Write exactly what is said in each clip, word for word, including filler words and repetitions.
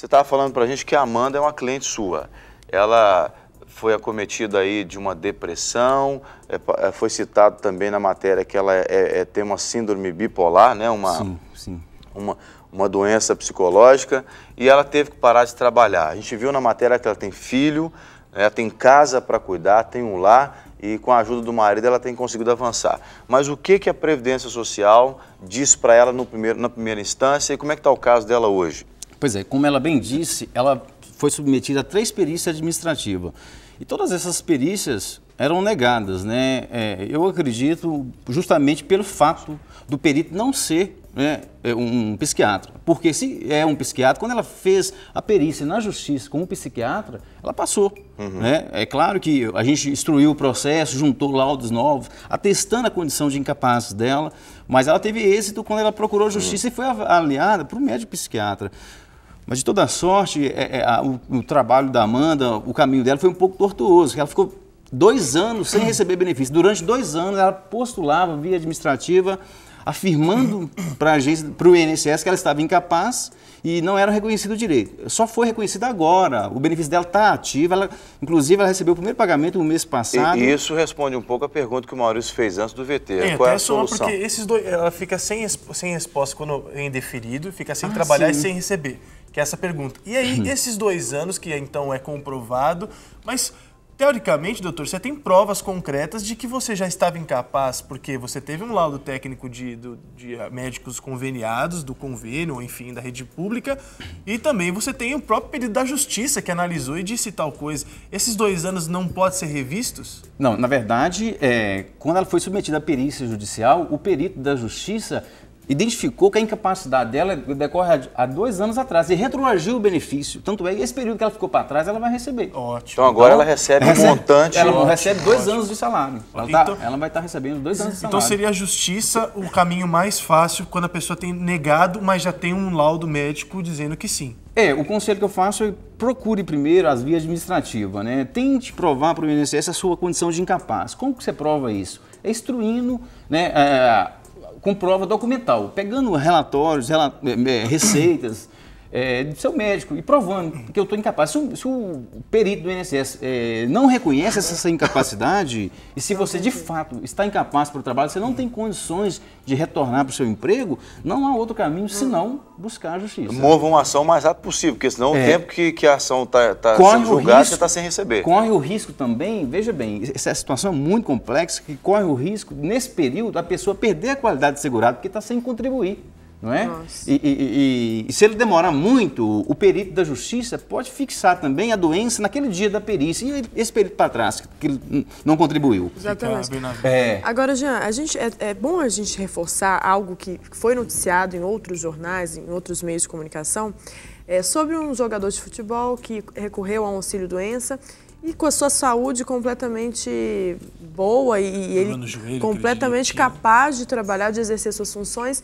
Você estava falando para a gente que a Amanda é uma cliente sua. Ela foi acometida aí de uma depressão, é, foi citado também na matéria que ela é, é, tem uma síndrome bipolar, né? Uma, sim, sim. Uma, uma doença psicológica, e ela teve que parar de trabalhar. A gente viu na matéria que ela tem filho, ela tem casa para cuidar, tem um lar, e com a ajuda do marido ela tem conseguido avançar. Mas o que, que a Previdência Social diz para ela no primeiro, na primeira instância, e como é que está o caso dela hoje? Pois é, como ela bem disse, ela foi submetida a três perícias administrativas. E todas essas perícias eram negadas, né? É, eu acredito justamente pelo fato do perito não ser, né, um psiquiatra. Porque se é um psiquiatra, quando ela fez a perícia na justiça com um psiquiatra, ela passou. Uhum. Né? É claro que a gente instruiu o processo, juntou laudos novos, atestando a condição de incapazes dela, mas ela teve êxito quando ela procurou a justiça, uhum, e foi aliada para o médico psiquiatra. Mas, de toda sorte, é, é, a, o, o trabalho da Amanda, o caminho dela foi um pouco tortuoso, que ela ficou dois anos sem receber benefício. Durante dois anos, ela postulava via administrativa, afirmando para a agência, para o I N S S, que ela estava incapaz e não era reconhecido o direito. Só foi reconhecido agora. O benefício dela está ativo. Ela, inclusive, ela recebeu o primeiro pagamento no mês passado. E isso responde um pouco a pergunta que o Maurício fez antes do V T. É, qual é a solução? Porque esses dois, ela fica sem, sem resposta quando é indeferido, fica sem ah, trabalhar, sim, e sem receber. Que é essa pergunta. E aí, esses dois anos, que então é comprovado, mas... Teoricamente, doutor, você tem provas concretas de que você já estava incapaz, porque você teve um laudo técnico de, de, de médicos conveniados, do convênio, enfim, da rede pública, e também você tem o próprio perito da justiça que analisou e disse tal coisa. Esses dois anos não podem ser revistos? Não, na verdade, é, quando ela foi submetida à perícia judicial, o perito da justiça identificou que a incapacidade dela decorre há dois anos atrás e retroagiu o benefício. Tanto é que esse período que ela ficou para trás, ela vai receber. Ótimo. Então agora então, ela recebe um montante... Ela ótimo, recebe dois ótimo. anos de salário. Ela, então, tá, ela vai estar tá recebendo dois anos de salário. Então seria a justiça o caminho mais fácil quando a pessoa tem negado, mas já tem um laudo médico dizendo que sim. É, o conselho que eu faço é procure primeiro as vias administrativas, né? Tente provar para o I N S S a sua condição de incapaz. Como que você prova isso? É instruindo, né, é, com prova documental, pegando relatórios, rela... receitas é, do seu médico e provando que eu estou incapaz. Se o, se o perito do I N S S é, não reconhece essa incapacidade e se você de fato está incapaz para o trabalho, você não tem condições de retornar para o seu emprego, não há outro caminho senão buscar a justiça. Movam a ação o mais rápido possível, porque senão é. o tempo que, que a ação está tá sendo julgada, você está sem receber. Corre o risco também, veja bem, essa situação é muito complexa, que corre o risco, nesse período, a pessoa perder a qualidade de segurado, porque está sem contribuir. Não é? E, e, e, e se ele demorar muito, o perito da justiça pode fixar também a doença naquele dia da perícia. E esse perito para trás, que ele não contribuiu. Exatamente. É. Agora, Jean, a gente, é, é bom a gente reforçar algo que foi noticiado em outros jornais, em outros meios de comunicação, é, sobre um jogador de futebol que recorreu a um auxílio-doença e com a sua saúde completamente boa e, e ele joelho, completamente capaz de trabalhar, de exercer suas funções.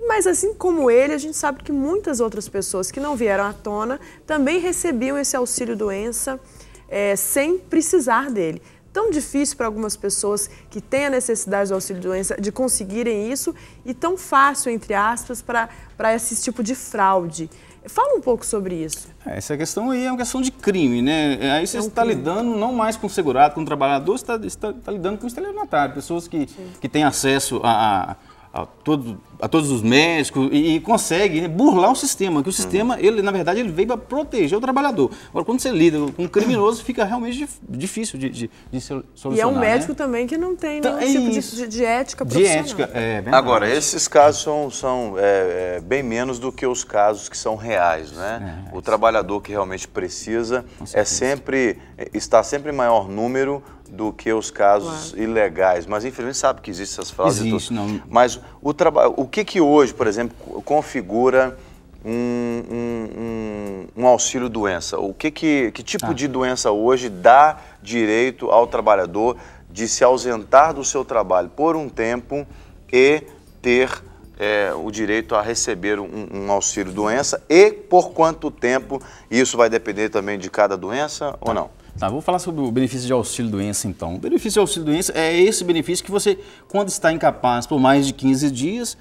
Mas assim como ele, a gente sabe que muitas outras pessoas que não vieram à tona também recebiam esse auxílio-doença é, sem precisar dele. Tão difícil para algumas pessoas que têm a necessidade do auxílio-doença de conseguirem isso e tão fácil, entre aspas, para para esse tipo de fraude. Fala um pouco sobre isso. É, essa questão aí é uma questão de crime, né? Aí você é um está crime. lidando não mais com o segurado, com o trabalhador, você está, está, está lidando com os estelionatários, pessoas que, que têm acesso a... a A, todo, a todos os médicos e, e consegue, né, burlar o sistema, que o sistema, uhum, ele, na verdade, ele veio para proteger o trabalhador. Agora, quando você lida com um criminoso, fica realmente difícil de, de, de solucionar. E é um médico, né, também que não tem nenhum é tipo de, de ética profissional. De ética, é, Agora, esses casos são, são é, é, bem menos do que os casos que são reais, né? É, o trabalhador que realmente precisa é sempre, está sempre em maior número do que os casos, claro, ilegais, mas infelizmente sabe que existem essas fraudes. Existe, não. Mas o trabalho, o que que hoje, por exemplo, configura um, um, um auxílio doença? O que que, que tipo ah. de doença hoje dá direito ao trabalhador de se ausentar do seu trabalho por um tempo e ter É, o direito a receber um, um auxílio doença, e por quanto tempo? Isso vai depender também de cada doença, tá, ou não? Tá, vou falar sobre o benefício de auxílio-doença, então. O benefício de auxílio-doença é esse benefício que você, quando está incapaz por mais de quinze dias,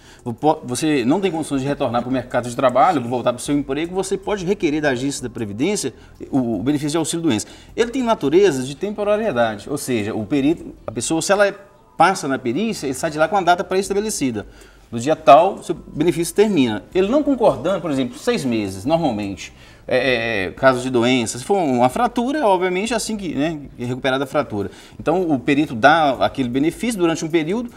você não tem condições de retornar para o mercado de trabalho, voltar para o seu emprego, você pode requerer da agência da Previdência o benefício de auxílio-doença. Ele tem natureza de temporariedade, ou seja, o perito, a pessoa, se ela passa na perícia, ele sai de lá com a data pré-estabelecida. No dia tal, seu benefício termina. Ele não concordando, por exemplo, seis meses, normalmente, é, é, caso de doença, se for uma fratura, obviamente, assim que né, é recuperada a fratura. Então, o perito dá aquele benefício durante um período,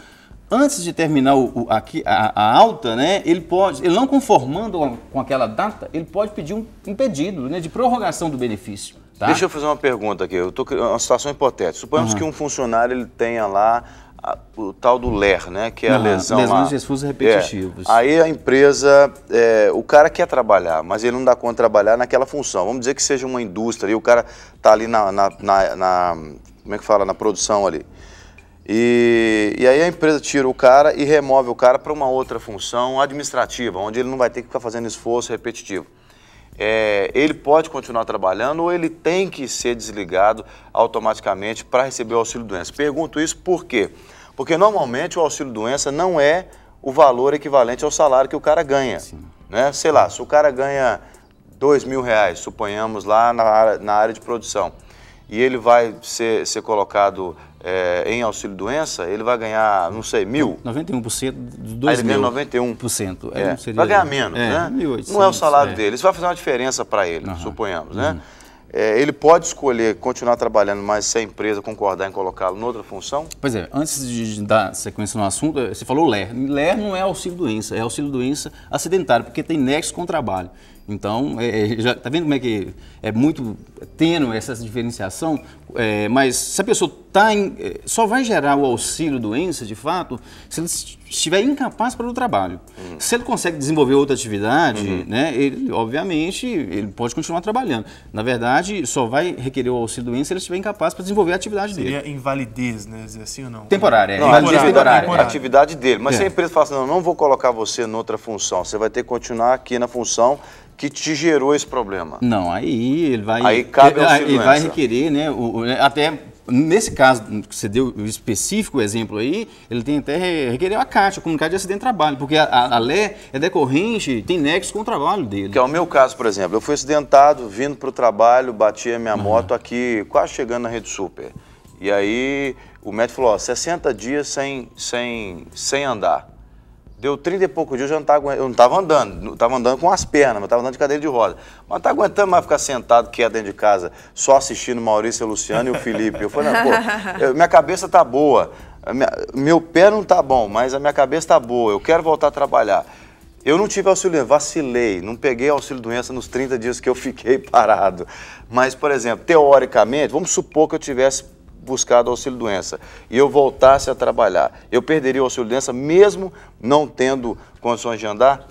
antes de terminar o, o, a, a alta, né, ele pode, ele não conformando com aquela data, ele pode pedir um, um pedido né, de prorrogação do benefício. Tá? Deixa eu fazer uma pergunta aqui, eu tô uma situação hipotética. Suponhamos uhum. que um funcionário ele tenha lá A, o tal do L E R, né? Que é ah, a lesão. Lesões difusos repetitivos. É. Aí a empresa, é, o cara quer trabalhar, mas ele não dá conta de trabalhar naquela função. Vamos dizer que seja uma indústria e o cara tá ali na, na, na, na como é que fala, na produção ali. E, e aí a empresa tira o cara e remove o cara para uma outra função administrativa, onde ele não vai ter que ficar fazendo esforço repetitivo. É, ele pode continuar trabalhando ou ele tem que ser desligado automaticamente para receber o auxílio-doença? Pergunto isso por quê? Porque normalmente o auxílio-doença não é o valor equivalente ao salário que o cara ganha. Né? Sei lá, se o cara ganha dois mil reais, suponhamos lá na área, na área de produção, e ele vai ser, ser colocado é, em auxílio-doença, ele vai ganhar, não sei, mil? noventa e um por cento dos dois mil. Aí ele ganha noventa e um por cento. É, é, seria... Vai ganhar menos, é, né? mil e oitocentos, não é o salário é. dele. Isso vai fazer uma diferença para ele, uhum. suponhamos, né? Uhum. É, ele pode escolher continuar trabalhando, mas se a empresa concordar em colocá-lo em outra função? Pois é, antes de dar sequência no assunto, você falou L E R. L E R não é auxílio-doença, é auxílio-doença acidentário, porque tem nexo com o trabalho. Então, é, já, tá vendo como é que é muito tênue essa diferenciação? É, mas se a pessoa tá em, só vai gerar o auxílio-doença, de fato, se ele estiver incapaz para o trabalho. Uhum. Se ele consegue desenvolver outra atividade, uhum. né, ele, obviamente, ele pode continuar trabalhando. Na verdade, só vai requerer o auxílio-doença se ele estiver incapaz para desenvolver a atividade Seria dele. Seria invalidez, né? Assim ou não? Temporária. É. Não, invalidez temporária. É a atividade dele. Mas é. se a empresa fala assim, não, não vou colocar você noutra função, você vai ter que continuar aqui na função que te gerou esse problema. Não, aí ele vai... Aí cabe ao auxílio-doença. Ele vai requerer, né, o, até... Nesse caso que você deu o específico exemplo aí, ele tem até requerer a Cátia, o comunicado de acidente de trabalho, porque a, a L E R é decorrente, tem nexo com o trabalho dele. Que é o meu caso, por exemplo. Eu fui acidentado, vindo para o trabalho, bati a minha uhum. moto aqui, quase chegando na REDE SUPER. E aí o médico falou, ó, sessenta dias sem, sem, sem andar. Deu trinta e poucos dias, eu já não estava eu não estava andando, estava andando com as pernas, mas estava andando de cadeira de roda. Mas não estava aguentando mais ficar sentado, quieto dentro de casa, só assistindo Maurício, Luciano e o Felipe. Eu falei, não, pô, eu, minha cabeça está boa, minha, meu pé não está bom, mas a minha cabeça está boa, eu quero voltar a trabalhar. Eu não tive auxílio-doença, vacilei, não peguei auxílio-doença nos trinta dias que eu fiquei parado. Mas, por exemplo, teoricamente, vamos supor que eu tivesse buscado auxílio-doença e eu voltasse a trabalhar, eu perderia o auxílio-doença mesmo não tendo condições de andar?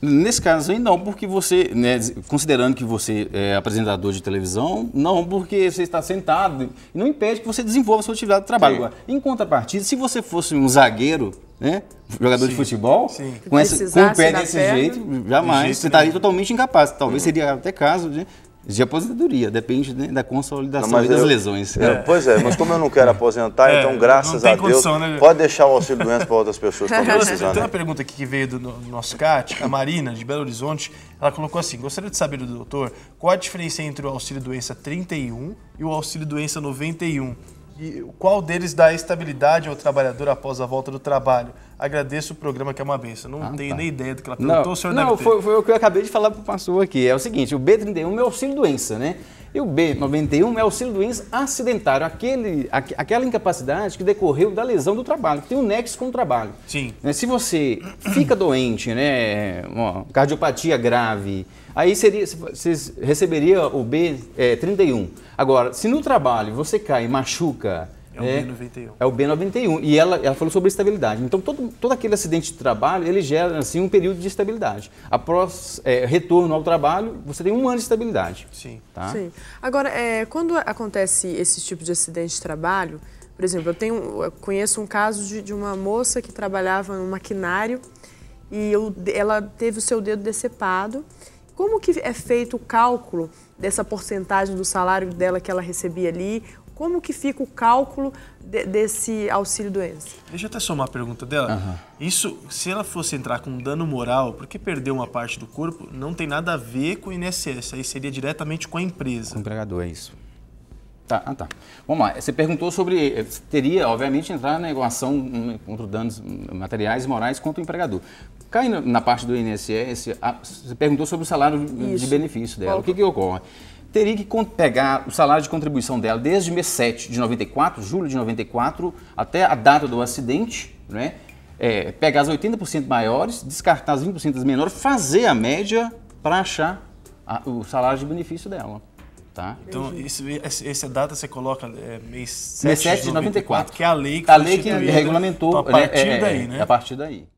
Nesse caso aí não, porque você, né, considerando que você é apresentador de televisão, não, porque você está sentado, não impede que você desenvolva a sua atividade de trabalho. Agora, em contrapartida, se você fosse um zagueiro, né, jogador sim, de futebol, sim. com, essa, com o pé desse perna, jeito, jamais, jeito, você né? estaria totalmente incapaz, talvez hum. seria até caso de... De aposentadoria, depende né, da consolidação não, das eu, lesões. Eu, é. Pois é, mas como eu não quero aposentar, é, então graças a Deus, condição, né? Pode deixar o auxílio-doença para outras pessoas que estão precisando. Tem uma pergunta aqui que veio do, do nosso chat, a Marina, de Belo Horizonte, ela colocou assim, gostaria de saber do doutor, qual a diferença entre o auxílio-doença trinta e um e o auxílio-doença noventa e um? E qual deles dá estabilidade ao trabalhador após a volta do trabalho? Agradeço o programa que é uma benção. Não ah, tenho tá. nem ideia do que ela perguntou, não, o senhor não, deve foi, foi o que eu acabei de falar para o pastor aqui. É o seguinte, o B trinta e um é auxílio-doença, né? E o B noventa e um é auxílio-doença acidentário, aquele, a, aquela incapacidade que decorreu da lesão do trabalho, que tem um nexo com o trabalho. Sim. Se você fica doente, né, uma cardiopatia grave, aí seria, você receberia o B trinta e um. Agora, se no trabalho você cai e machuca... É, é o B noventa e um. E ela, ela falou sobre estabilidade. Então, todo, todo aquele acidente de trabalho, ele gera, assim, um período de estabilidade. Após é, retorno ao trabalho, você tem um ano de estabilidade. Sim. Tá? Sim. Agora, é, quando acontece esse tipo de acidente de trabalho, por exemplo, eu, tenho, eu conheço um caso de, de uma moça que trabalhava no maquinário e eu, ela teve o seu dedo decepado. Como que é feito o cálculo dessa porcentagem do salário dela que ela recebia ali? Como que fica o cálculo de, desse auxílio-doença? Deixa eu até somar a pergunta dela. Uhum. Isso, se ela fosse entrar com dano moral, porque perdeu uma parte do corpo, não tem nada a ver com o I N S S, aí seria diretamente com a empresa. Com o empregador, é isso. Tá, ah, tá. Vamos lá, você perguntou sobre, teria, obviamente, entrar na ação contra danos materiais e morais contra o empregador. Cai na parte do I N S S, a, você perguntou sobre o salário isso. de benefício dela. Qual? O que que ocorre? Teria que pegar o salário de contribuição dela desde o mês sete de noventa e quatro, julho de noventa e quatro, até a data do acidente, né? É, pegar as oitenta por cento maiores, descartar as vinte por cento menores, fazer a média para achar a, o salário de benefício dela. Tá? Então, esse, essa data você coloca é, mês sete de noventa e quatro, que é a lei que, a lei que regulamentou. Então, a partir é, é, daí, né? A partir daí.